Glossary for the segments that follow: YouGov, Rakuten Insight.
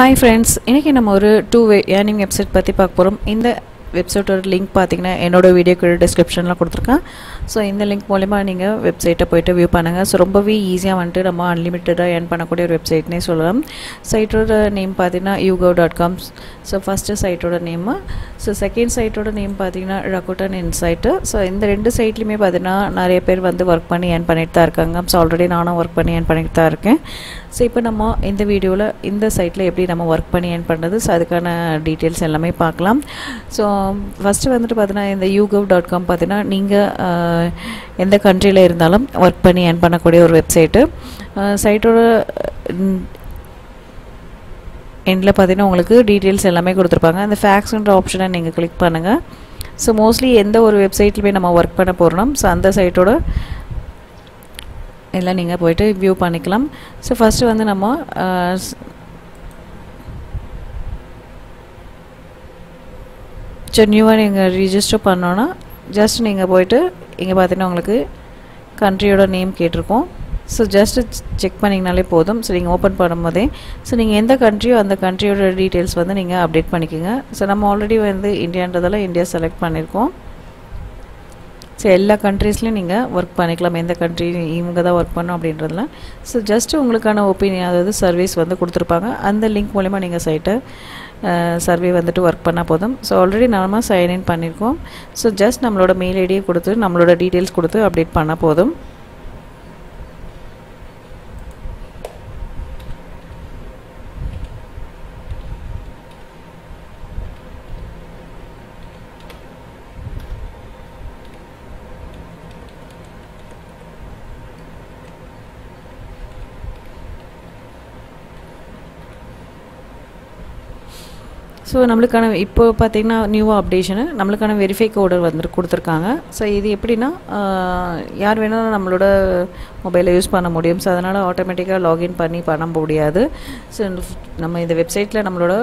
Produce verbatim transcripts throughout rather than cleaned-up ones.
Hi friends, इन्हें நம்ம ஒரு two way earning website பத்தி பார்க்க போறோம். இந்த website ஓட link பாத்தீங்கன்னா என்னோட வீடியோக்கு descriptionல கொடுத்திருக்கேன். சோ இந்த link மூலமா நீங்க website-ஐ போய்ட்டு view பண்ணுங்க. சோ ரொம்பவே ஈஸியா வந்து நம்ம unlimited-ஆ earn பண்ணக்கூடிய ஒரு website-னே சொல்லலாம். site-ஓட name பாத்தீங்கன்னா yougov dot com. So first site-ஓட name. சோ second site-ஓட name பாத்தீங்கன்னா Rakuten Insight. சோ இந்த ரெண்டு site-லயுமே பாத்தீங்கன்னா நிறைய பேர் வந்து work பண்ணி earn பண்ணிட்டு தான் இருக்காங்க. சோ ஆல்ரெடி நானும் work பண்ணி earn பண்ணிட்டு தான் இருக்கேன். சோ இப்போ நம்ம இந்த வீடியோல இந்த சைட்ல எப்படி நம்ம வர்க் பண்ணி earn பண்றது சோ அதுக்கான டீடைல்ஸ் எல்லாமே பார்க்கலாம். சோ ஃபர்ஸ்ட் வந்துட்டு பாத்தீனா இந்த yougov dot com பாத்தீனா நீங்க எந்த कंट्रीல இருந்தாலும் வர்க் பண்ணி earn பண்ணக்கூடிய ஒரு வெப்சைட். சைட்டோட எண்ட்ல பாத்தீனா உங்களுக்கு டீடைல்ஸ் எல்லாமே கொடுத்திருப்பாங்க. அந்த ஃபேக்ஸ்ன்ற ஆப்ஷனை நீங்க கிளிக் பண்ணுங்க. சோ மோஸ்ட்லி எந்த ஒரு வெப்சைட்லயே நம்ம வர்க் பண்ண போறோம் சோ அந்த சைட்டோட எல்லாம் நீங்க போய்ட்டு view பண்ணிக்கலாம். சோ ஃபர்ஸ்ட் வந்து நம்ம சோ நியூவா நீங்க ரெஜிஸ்டர் பண்ணோம்னா ஜஸ்ட் நீங்க போய்ட்டு இங்க பாத்தீங்கன்னா உங்களுக்கு कंट्रीயோட நேம் கேட்டிருக்கும். சோ ஜஸ்ட் செக் பண்ணீங்கனாலே போதும். சோ நீங்க ஓபன் பண்ணும்போதே சோ நீங்க எந்த कंट्रीயோ அந்த कंट्रीயோட டீடைல்ஸ் வந்து நீங்க அப்டேட் பண்ணிக்கங்க. சோ நம்ம ஆல்ரெடி வந்து இந்தியான்றதால இந்தியா செலக்ட் பண்ணிருக்கோம். So, எல்லா कंट्रीஸ்லயே நீங்க வர்க் பண்ணிக்கலாம். எந்த कंट्री இவங்க தான் வர்க் பண்ணனும் அப்படின்றதுல சோ ஜஸ்ட் உங்களுக்கான ஒபினியன் அதாவது சர்வேஸ் வந்து கொடுத்திருப்பாங்க. அந்த லிங்க் மூலமா நீங்க சைட்டை சர்வே வந்துட்டு வர்க் பண்ண போதும். சோ ஆல்ரெடி நாம சைன் இன் பண்ணிருக்கோம். சோ ஜஸ்ட் நம்மளோட மெயில் ஐடி கொடுத்து நம்மளோட டீடைல்ஸ் கொடுத்து அப்டேட் பண்ண போதும். So, நம்மளுக்கான இப்போ பாத்தீங்கன்னா நியூ அப்டேஷன் நம்மளுக்கான வெரிஃபை கோட் வந்து கொடுத்திருக்காங்க. சோ இது எப்படினா யார் வேணா நம்மளோட மொபைலை யூஸ் பண்ண முடியும். சோ அதனால ஆட்டோமேட்டிக்கா லாகின் பண்ணி பண்ண முடியாது. சோ நம்ம இந்த வெப்சைட்ல நம்மளோட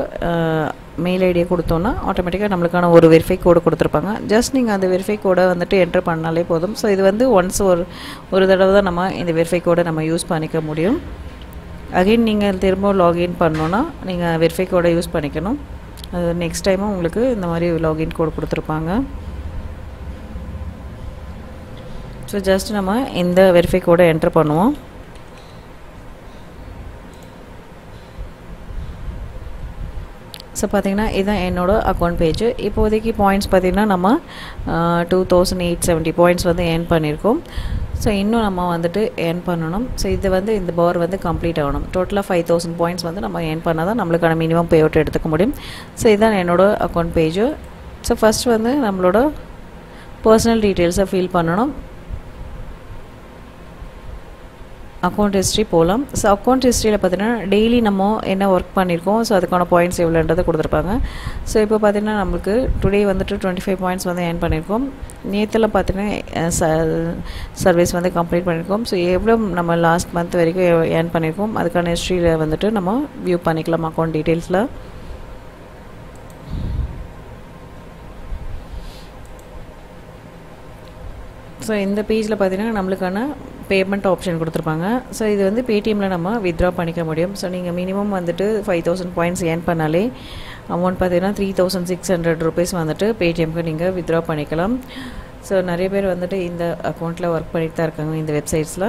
மெயில் ஐடி கொடுத்தோம்னா ஆட்டோமேட்டிக்கா நம்மளுக்கான ஒரு வெரிஃபை கோட் கொடுத்திருப்பாங்க. ஜஸ்ட் நீங்க அந்த வெரிஃபை கோட வந்துட்டு என்டர் பண்ணாலே போதும். சோ இது வந்து ஒன்ஸ் ஒரு ஒரு தடவை தான் நம்ம இந்த வெரிஃபை கோட நம்ம யூஸ் பண்ணிக்க முடியும். அகைன் நீங்க திரும்ப லாகின் பண்ணனும்னா நீங்க வெரிஃபை கோட யூஸ் பண்ணிக்கணும். அது நெக்ஸ்ட் டைம் உங்களுக்கு இந்த மாதிரி login கோட் கொடுத்திருப்பாங்க. சோ ஜஸ்ட் நம்ம இந்த வெரிஃபை கோட என்டர் பண்ணுவோம். சோ பாத்தீங்கன்னா இதான் என்னோட அக்கவுண்ட் பேஜ். இப்போதைக்கு பாயிண்ட்ஸ் பாத்தீங்கன்னா நம்ம two thousand eight hundred seventy points வந்து earn பண்ணிருக்கோம். சோ இன்னும் நம்ம வந்துட்டு earn பண்ணனும். சோ இது வந்து இந்த பார் வந்து கம்ப்ளீட் ஆகணும். டோட்டலா five thousand பாயிண்ட்ஸ் வந்து நம்ம earn பண்ணாதான் நமக்கான மினிமம் பேஅவுட் எடுத்துக்க முடியும். சோ இதான் என்னோட அக்கவுண்ட் பேஜ். சோ ஃபர்ஸ்ட் வந்து நம்மளோட पर्सनल டீடைல்ஸை ஃபில் பண்ணனும். அக்கவுண்ட் ஹிஸ்டரி போலாம். சோ அக்கவுண்ட் ஹிஸ்டரியில பாத்தீங்கன்னா ডেইলি நம்ம என்ன வர்க் பண்ணிருக்கோம் சோ அதுக்கான பாயிண்ட்ஸ் எவ்வளவுன்றதை கொடுத்திருப்பாங்க. சோ இப்போ பாத்தீங்கன்னா நமக்கு டுடே வந்துட்டு twenty-five பாயிண்ட்ஸ் வந்து earn பண்ணிருக்கோம். நேத்துல பாத்தீங்கன்னா சர்வீஸ் வந்து கம்ப்ளீட் பண்ணிருக்கோம். சோ எவ்வளவு நம்ம லாஸ்ட் मंथ வரைக்கும் earn பண்ணிருக்கோம் அதுக்கான ஹிஸ்டரியில வந்துட்டு நம்ம view பண்ணிக்கலாம் அக்கவுண்ட் டீடைல்ஸ்ல. சோ இந்த பேஜ்ல பாத்தீங்கன்னா நமக்கான payment option கொடுத்திருப்பாங்க. சோ இது வந்து Paytmல நம்ம withdraw பண்ணிக்க முடியும். சோ நீங்க minimum வந்துட்டு five thousand points earn பண்ணாலே amount பாத்தீங்கன்னா three thousand six hundred rupees வந்துட்டு Paytmக்கு நீங்க withdraw பண்ணிக்கலாம். சோ நிறைய பேர் வந்துட்டு இந்த அக்கவுண்ட்ல வர்க் பண்ணிட்டு தான் இருக்காங்க இந்த வெப்சைட்ஸ்ல.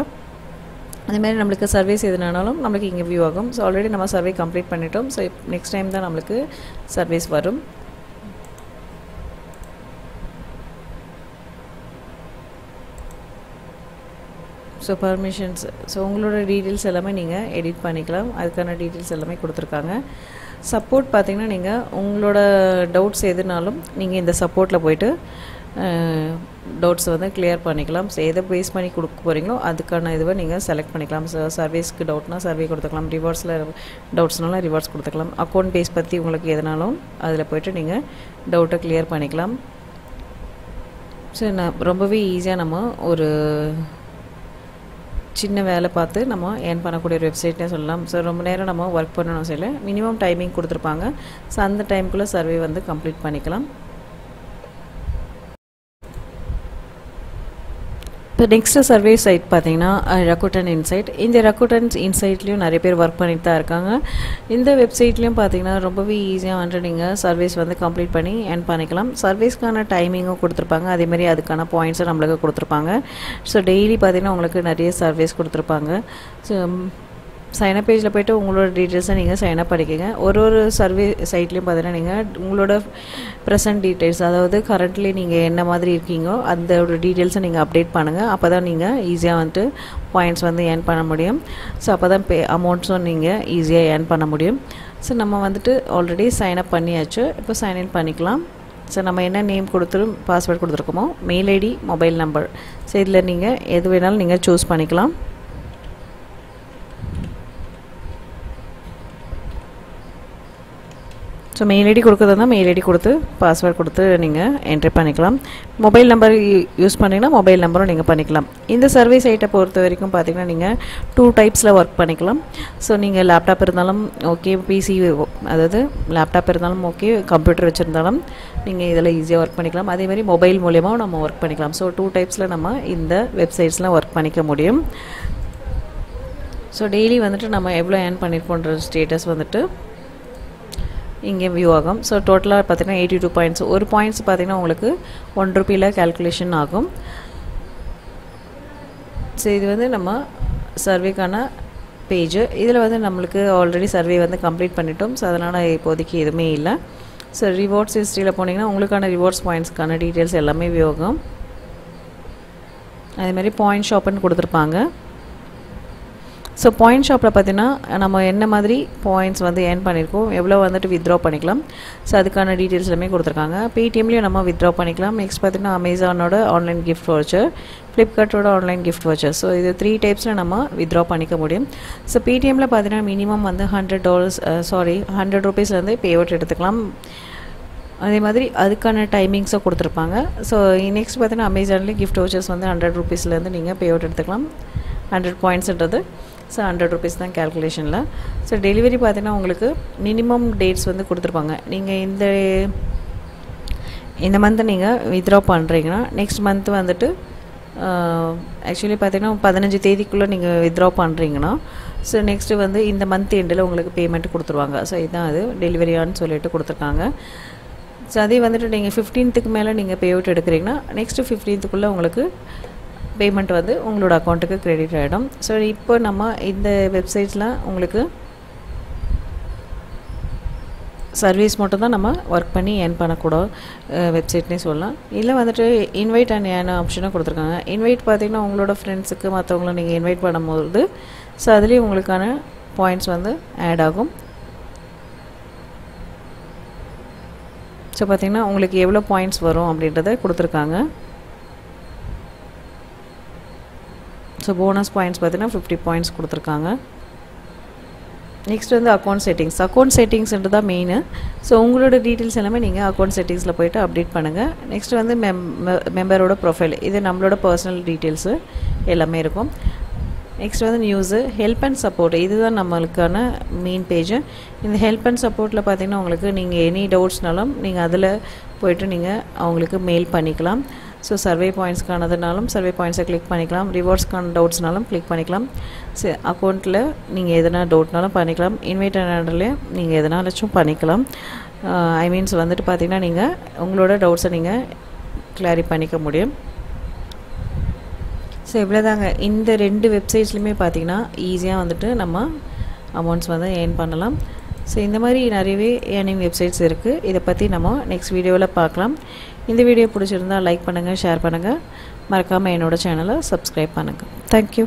அதே மாதிரி நமக்கு சர்வேஸ் எதுனானாலும் நமக்கு இங்க view ஆகும். சோ ஆல்ரெடி நம்ம சர்வே கம்ப்ளீட் பண்ணிட்டோம். சோ நெக்ஸ்ட் டைம் தான் நமக்கு சர்வேஸ் வரும். சோ பர்மிஷன்ஸ் சோ உங்களோட டீடைல்ஸ் எல்லாமே நீங்க எடிட் பண்ணிக்கலாம். அதுக்கான டீடைல்ஸ் எல்லாமே கொடுத்திருக்காங்க. சப்போர்ட் பாத்தீங்கன்னா நீங்க உங்களோட டவுட்ஸ் எதுனாலும் நீங்க இந்த சப்போர்ட்ல போய்ட்டு டவுட்ஸ் வந்து கிளியர் பண்ணிக்கலாம். சோ எதை பேஸ் பண்ணி கொடுக்க போறீங்களோ அதுக்கான இதுவ நீங்க செலக்ட் பண்ணிக்கலாம். சோ சர்வீஸ்க்கு டவுட்னா சர்வே கொடுத்துக்கலாம். ரிவார்ட்ஸ்ல டவுட்ஸ்னால ரிவார்ட்ஸ் கொடுத்துக்கலாம். அக்கவுண்ட் பேஸ் பத்தி உங்களுக்கு எதுனாலும் அதுல போய்ட்டு நீங்க டவுட்ட கிளியர் பண்ணிக்கலாம். சோ ரொம்பவே ஈஸியா நம்ம ஒரு சின்ன வேலை பார்த்து நம்ம earn பண்ணக்கூடிய ஒரு வெப்சைட்னே சொல்லலாம். சோ ரொம்ப நேரம் நம்ம வர்க் பண்ணனும் சில மினிமம் டைமிங் கொடுத்திருப்பாங்க. சோ அந்த டைம்க்குள்ள சர்வே வந்து கம்ப்ளீட் பண்ணிக்கலாம். இப்போ நெக்ஸ்ட் சர்வே சைட் பார்த்தீங்கன்னா ரகுடன் இன்சைட். இந்த ரகுடன் இன்சைட்லேயும் நிறைய பேர் ஒர்க் பண்ணிட்டு தான் இருக்காங்க. இந்த வெப்சைட்லேயும் பார்த்தீங்கன்னா ரொம்பவே ஈஸியாக வந்துட்டு நீங்கள் சர்வேஸ் வந்து கம்ப்ளீட் பண்ணி ஏன் பண்ணிக்கலாம். சர்வேஸ்க்கான டைமிங்கும் கொடுத்துருப்பாங்க, அதேமாதிரி அதுக்கான பாயிண்ட்ஸும் நம்மளுக்கு கொடுத்துருப்பாங்க. ஸோ டெய்லி பார்த்தீங்கன்னா உங்களுக்கு நிறைய சர்வேஸ் கொடுத்துருப்பாங்க. ஸோ சைனப் பேஜில் போய்ட்டு உங்களோட டீட்டெயில்ஸை நீங்கள் சைனப் பண்ணிக்கோங்க. ஒரு ஒரு சர்வே சைட்லேயும் பார்த்தீங்கன்னா நீங்கள் உங்களோட ப்ரெசன்ட் டீட்டெயில்ஸ், அதாவது கரண்ட்லி நீங்கள் என்ன மாதிரி இருக்கீங்களோ அதோட டீட்டெயில்ஸை நீங்கள் அப்டேட் பண்ணுங்கள். அப்போ தான் நீங்கள் ஈஸியாக வந்துட்டு பாயிண்ட்ஸ் வந்து ஏர்ன் பண்ண முடியும். ஸோ அப்போ தான் பே அமௌண்ட்ஸும் நீங்கள் ஈஸியாக ஏர்ன் பண்ண முடியும். ஸோ நம்ம வந்துட்டு ஆல்ரெடி சைனப் பண்ணியாச்சு, இப்போ சைன்இன் பண்ணிக்கலாம். ஸோ நம்ம என்ன நேம் கொடுத்துரும் பாஸ்வேர்டு கொடுத்துருக்கோமோ, mail ID, mobile number, so இதில் நீங்கள் எது வேணாலும் நீங்கள் சூஸ் பண்ணிக்கலாம். ஸோ மெயில் ஐடி கொடுக்குறதா மெயில் ஐடி கொடுத்து பாஸ்வேர்டு கொடுத்து நீங்கள் என்ட்ரி பண்ணிக்கலாம். மொபைல் நம்பர் யூஸ் பண்ணிங்கன்னா மொபைல் நம்பரும் நீங்கள் பண்ணிக்கலாம். இந்த சர்வே சைட்டை பொறுத்த வரைக்கும் பார்த்திங்கன்னா நீங்கள் டூ டைப்ஸில் ஒர்க் பண்ணிக்கலாம். ஸோ நீங்கள் லேப்டாப் இருந்தாலும் ஓகே, பிசி அதாவது லேப்டாப் இருந்தாலும் ஓகே, கம்ப்யூட்டர் வச்சுருந்தாலும் நீங்கள் இதில் ஈஸியாக ஒர்க் பண்ணிக்கலாம். அதேமாதிரி மொபைல் மூலியமாகவும் நம்ம ஒர்க் பண்ணிக்கலாம். ஸோ டூ டைப்ஸில் நம்ம இந்த வெப்சைட்ஸ்லாம் ஒர்க் பண்ணிக்க முடியும். ஸோ டெய்லி வந்துட்டு நம்ம எவ்வளோ ஏர்ன் பண்ணியிருக்கோன்ற ஸ்டேட்டஸ் வந்துட்டு இங்கே வியூ ஆகும். ஸோ டோட்டலாக பார்த்திங்கன்னா எயிட்டி டூ பாயிண்ட்ஸ். ஒரு பாயிண்ட்ஸ் பார்த்திங்கன்னா உங்களுக்கு ஒன் ருப்பியில் கேல்குலேஷன் ஆகும். ஸோ இது வந்து நம்ம சர்வேக்கான பேஜு. இதில் வந்து நம்மளுக்கு ஆல்ரெடி சர்வே வந்து கம்ப்ளீட் பண்ணிட்டோம். ஸோ அதனால் இப்போதைக்கு எதுவுமே இல்லை. ஸோ ரிவார்ட்ஸ் ஹிஸ்ட்ரியில் போனீங்கன்னா உங்களுக்கான ரிவார்ட்ஸ் பாயிண்ட்ஸ்க்கான டீட்டெயில்ஸ் எல்லாமே வியூ ஆகும். அதேமாதிரி பாயிண்ட் ஷாப்புன்னு கொடுத்துருப்பாங்க. ஸோ பாயிண்ட் ஷாப்பில் பார்த்தீங்கன்னா நம்ம என்ன மாதிரி பாயிண்ட்ஸ் வந்து ஏர்ன் பண்ணியிருக்கோம், எவ்வளோ வந்துட்டு வித்ட்ரா பண்ணிக்கலாம். ஸோ அதுக்கான டீட்டெயில்ஸ் எல்லாமே கொடுத்துருக்காங்க. பேடிஎம்லேயும் நம்ம வித்ட்ரா பண்ணிக்கலாம். நெக்ஸ்ட் பார்த்தீங்கன்னா அமேசானோட ஆன்லைன் கிஃப்ட் வவுச்சர், ஃப்ளிப்கார்ட்டோட ஆன்லைன் கிஃப்ட் வவுச்சர். ஸோ இது த்ரீ டைப்ஸில் நம்ம வித்ட்ரா பண்ணிக்க முடியும். ஸோ பேடிஎம்மில் பார்த்தீங்கன்னா மினிமம் வந்து ஹண்ட்ரட் டாலர்ஸ் சாரி ஹண்ட்ரட் ருபீஸ்லேருந்து பே அவுட் எடுத்துக்கலாம். அதே மாதிரி அதுக்கான டைமிங்ஸும் கொடுத்துருப்பாங்க. ஸோ நெக்ஸ்ட் பார்த்தீங்கன்னா அமேசான்லேயும் கிஃப்ட் வவுச்சர்ஸ் வந்து ஹண்ட்ரட் ருபீஸ்லேருந்து நீங்கள் பே அவுட் எடுத்துக்கலாம். ஹண்ட்ரட் பாயிண்ட்ஸ்ன்றது ஸோ ஹண்ட்ரட் ருபீஸ் தான் கேல்குலேஷனில். ஸோ டெலிவரி பார்த்தீங்கன்னா உங்களுக்கு மினிமம் டேட்ஸ் வந்து கொடுத்துருப்பாங்க. நீங்கள் இந்த இந்த மந்த்து நீங்கள் வித்ட்ரா பண்ணுறீங்கன்னா நெக்ஸ்ட் மந்த்து வந்துட்டு ஆக்சுவலி பார்த்தீங்கன்னா பதினஞ்சு தேதிக்குள்ளே நீங்கள் வித்ட்ரா பண்ணுறீங்கன்னா ஸோ நெக்ஸ்ட்டு வந்து இந்த மந்த் எண்டில் உங்களுக்கு பேமெண்ட் கொடுத்துருவாங்க. ஸோ இதுதான் அது டெலிவரியான்னு சொல்லிட்டு கொடுத்துருக்காங்க. ஸோ அதே வந்துட்டு நீங்கள் ஃபிஃப்டீன்த்துக்கு மேலே நீங்கள் பே அவுட் எடுக்கிறீங்கன்னா நெக்ஸ்ட்டு ஃபிஃப்டீன்த்துக்குள்ளே உங்களுக்கு பேமெண்ட் வந்து உங்களோட அக்கௌண்ட்டுக்கு கிரெடிட் ஆகிடும். ஸோ இப்போ நம்ம இந்த வெப்சைட்ஸில் உங்களுக்கு சர்வீஸ் மட்டும்தான் நம்ம ஒர்க் பண்ணி ஏர்ன் பண்ணக்கூட வெப்சைட்னே சொல்லலாம். இல்லை வந்துட்டு இன்வைட் அண்ட் ஏர்ன் ஆப்ஷனாக கொடுத்துருக்காங்க. இன்வைட் பார்த்திங்கன்னா உங்களோட ஃப்ரெண்ட்ஸுக்கு மற்றவங்கள நீங்கள் இன்வைட் பண்ணும்போது ஸோ அதுலேயும் உங்களுக்கான பாயிண்ட்ஸ் வந்து ஆட் ஆகும். ஸோ பார்த்திங்கன்னா உங்களுக்கு எவ்வளோ பாயிண்ட்ஸ் வரும் அப்படின்றத கொடுத்துருக்காங்க. ஸோ போனஸ் பாயிண்ட்ஸ் பார்த்தீங்கன்னா ஃபிஃப்டி பாயிண்ட்ஸ் கொடுத்துருக்காங்க. நெக்ஸ்ட் வந்து அக்கௌண்ட் செட்டிங்ஸ். அக்கௌண்ட் செட்டிங்ஸ்ன்றது தான் மெயின். ஸோ உங்களோட டீட்டெயில்ஸ் எல்லாமே நீங்கள் அக்கௌண்ட் செட்டிங்ஸில் போய்ட்டு அப்டேட் பண்ணுங்கள். நெக்ஸ்ட் வந்து மெம் மெம்பரோட ப்ரொஃபைல், இது நம்மளோட பர்சனல் டீட்டெயில்ஸு எல்லாமே இருக்கும். நெக்ஸ்ட் வந்து நியூஸு, ஹெல்ப் அண்ட் சப்போர்ட், இதுதான் நம்மளுக்கான மெயின் பேஜு. இந்த ஹெல்ப் அண்ட் சப்போர்ட்டில் பார்த்திங்கன்னா உங்களுக்கு நீங்கள் எனி டவுட்ஸ்னாலும் நீங்கள் அதில் போய்ட்டு நீங்கள் அவங்களுக்கு மெயில் பண்ணிக்கலாம். ஸோ சர்வே பாயிண்ட்ஸ்க்கானதுனாலும் சர்வே பாயிண்ட்ஸை கிளிக் பண்ணிக்கலாம். ரிவார்ட்ஸ்க்கான டவுட்ஸ்னாலும் கிளிக் பண்ணிக்கலாம். சரி அக்கௌண்ட்டில் நீங்கள் எதனா டவுட்னாலும் பண்ணிக்கலாம். இன்வைட் ஆர்டர்லேயே நீங்கள் எதனாலச்சும் பண்ணிக்கலாம். ஐ மீன்ஸ் வந்துட்டு பார்த்திங்கன்னா நீங்கள் உங்களோட டவுட்ஸை நீங்கள் கிளாரி பண்ணிக்க முடியும். ஸோ இவ்வளோதாங்க. இந்த ரெண்டு வெப்சைட்ஸ்லையுமே பார்த்திங்கன்னா ஈஸியாக வந்துட்டு நம்ம அமௌண்ட்ஸ் வந்து ஏர்ன் பண்ணலாம். ஸோ இந்த மாதிரி நிறையவே ஏர்னிங் வெப்சைட்ஸ் இருக்குது. இதை பற்றி நம்ம நெக்ஸ்ட் வீடியோவில் பார்க்கலாம். இந்த வீடியோ பிடிச்சிருந்தால் லைக் பண்ணுங்கள், ஷேர் பண்ணுங்கள். மறக்காமல் என்னோடய சேனலை சப்ஸ்கிரைப் பண்ணுங்கள். தேங்க்யூ.